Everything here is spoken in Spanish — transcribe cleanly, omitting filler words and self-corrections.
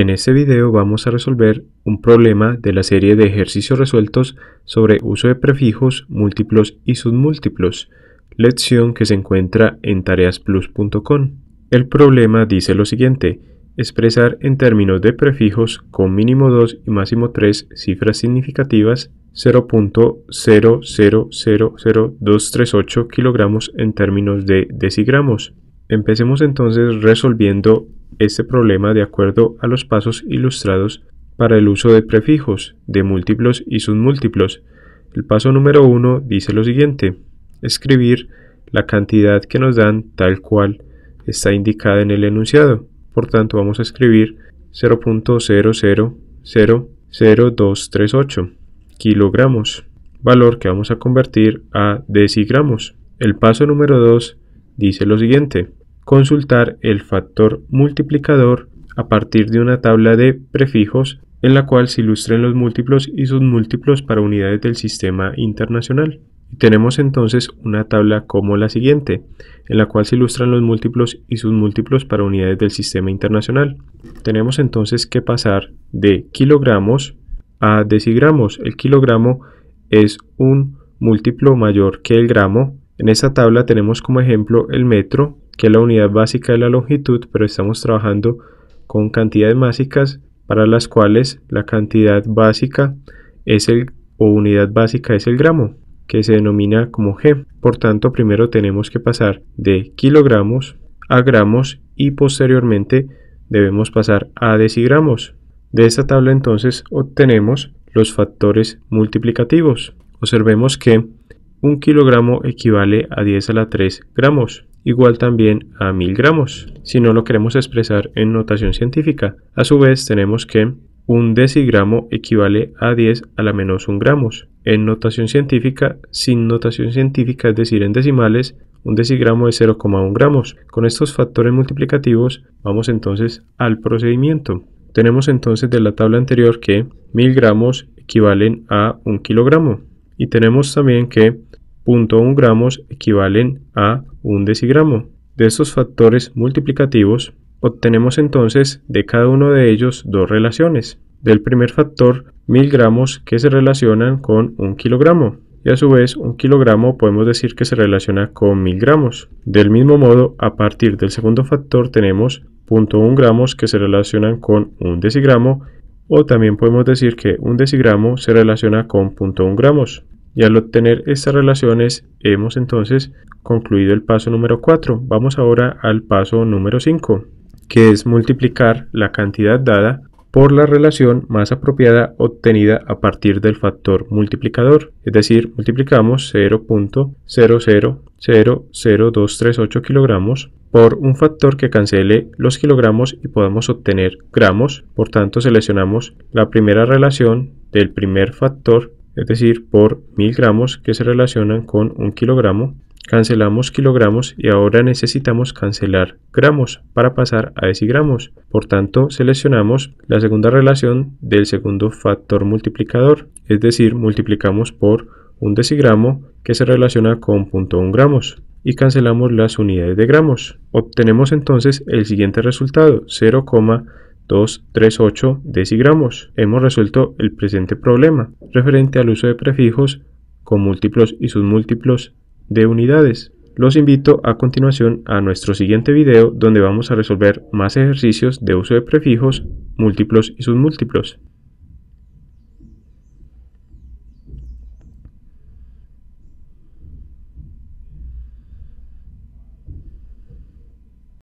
En este video vamos a resolver un problema de la serie de ejercicios resueltos sobre uso de prefijos, múltiplos y submúltiplos, lección que se encuentra en tareasplus.com. El problema dice lo siguiente: expresar en términos de prefijos con mínimo 2 y máximo 3 cifras significativas 0.0000238 kilogramos en términos de decigramos. Empecemos entonces resolviendo este problema de acuerdo a los pasos ilustrados para el uso de prefijos, de múltiplos y submúltiplos. El paso número 1 dice lo siguiente: escribir la cantidad que nos dan tal cual está indicada en el enunciado. Por tanto, vamos a escribir 0.0000238 kilogramos, valor que vamos a convertir a decigramos. El paso número 2 dice lo siguiente: consultar el factor multiplicador a partir de una tabla de prefijos en la cual se ilustren los múltiplos y submúltiplos para unidades del sistema internacional. Tenemos entonces una tabla como la siguiente, en la cual se ilustran los múltiplos y submúltiplos para unidades del sistema internacional. Tenemos entonces que pasar de kilogramos a decigramos. El kilogramo es un múltiplo mayor que el gramo. En esta tabla tenemos como ejemplo el metro, que es la unidad básica de la longitud, pero estamos trabajando con cantidades básicas para las cuales la cantidad básica es unidad básica es el gramo, que se denomina como G. Por tanto, primero tenemos que pasar de kilogramos a gramos y posteriormente debemos pasar a decigramos. De esta tabla entonces obtenemos los factores multiplicativos. Observemos que 1 kilogramo equivale a 10³ gramos, igual también a 1000 gramos, si no lo queremos expresar en notación científica. A su vez tenemos que un decigramo equivale a 10⁻⁻1 gramos. En notación científica, sin notación científica, es decir, en decimales, un decigramo es 0,1 gramos. Con estos factores multiplicativos vamos entonces al procedimiento. Tenemos entonces de la tabla anterior que 1000 gramos equivalen a 1 kilogramo. Y tenemos también que 0.1 gramos equivalen a 1 decigramo. De estos factores multiplicativos obtenemos entonces de cada uno de ellos dos relaciones. Del primer factor, 1000 gramos, que se relacionan con 1 kilogramo, y a su vez 1 kilogramo podemos decir que se relaciona con 1000 gramos. Del mismo modo, a partir del segundo factor tenemos 0.1 gramos que se relacionan con 1 decigramo, o también podemos decir que 1 decigramo se relaciona con 0.1 gramos. Y al obtener estas relaciones hemos entonces concluido el paso número 4. Vamos ahora al paso número 5. Que es multiplicar la cantidad dada por la relación más apropiada obtenida a partir del factor multiplicador, es decir, multiplicamos 0.0000238 kilogramos por un factor que cancele los kilogramos y podamos obtener gramos. Por tanto, seleccionamos la primera relación del primer factor, es decir, por 1000 gramos que se relacionan con 1 kilogramo. Cancelamos kilogramos y ahora necesitamos cancelar gramos para pasar a decigramos. Por tanto, seleccionamos la segunda relación del segundo factor multiplicador, es decir, multiplicamos por 1 decigramo que se relaciona con 0.1 gramos y cancelamos las unidades de gramos. Obtenemos entonces el siguiente resultado: 0,238 decigramos. Hemos resuelto el presente problema referente al uso de prefijos con múltiplos y submúltiplos de unidades. Los invito a continuación a nuestro siguiente video, donde vamos a resolver más ejercicios de uso de prefijos, múltiplos y submúltiplos.